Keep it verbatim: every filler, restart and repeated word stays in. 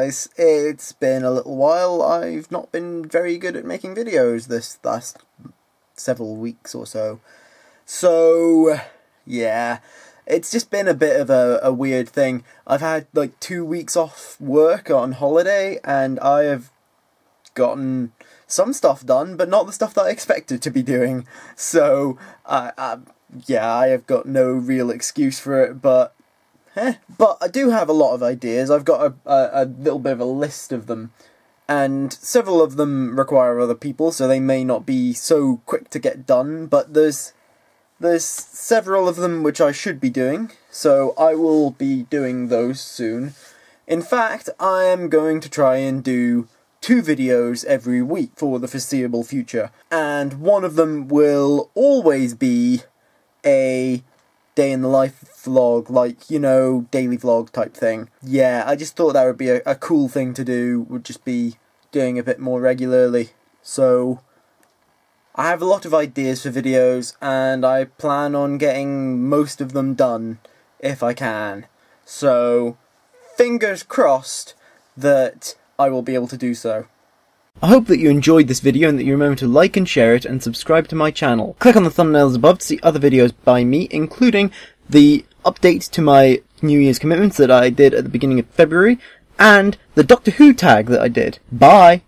guys, it's been a little while. I've not been very good at making videos this last several weeks or so. So, yeah, it's just been a bit of a, a weird thing. I've had like two weeks off work on holiday, and I have gotten some stuff done, but not the stuff that I expected to be doing. So, I, I, yeah, I have got no real excuse for it, but... Eh, but I do have a lot of ideas. I've got a, a, a little bit of a list of them, and several of them require other people, so they may not be so quick to get done, but there's there's several of them which I should be doing, so I will be doing those soon. In fact, I am going to try and do two videos every week for the foreseeable future, and one of them will always be a day in the life vlog, like, you know, daily vlog type thing. Yeah, I just thought that would be a, a cool thing to do, would just be doing a bit more regularly. So, I have a lot of ideas for videos, and I plan on getting most of them done, if I can. So, fingers crossed that I will be able to do so. I hope that you enjoyed this video and that you remember to like and share it and subscribe to my channel. Click on the thumbnails above to see other videos by me, including the update to my New Year's commitments that I did at the beginning of February and the Doctor Who tag that I did. Bye!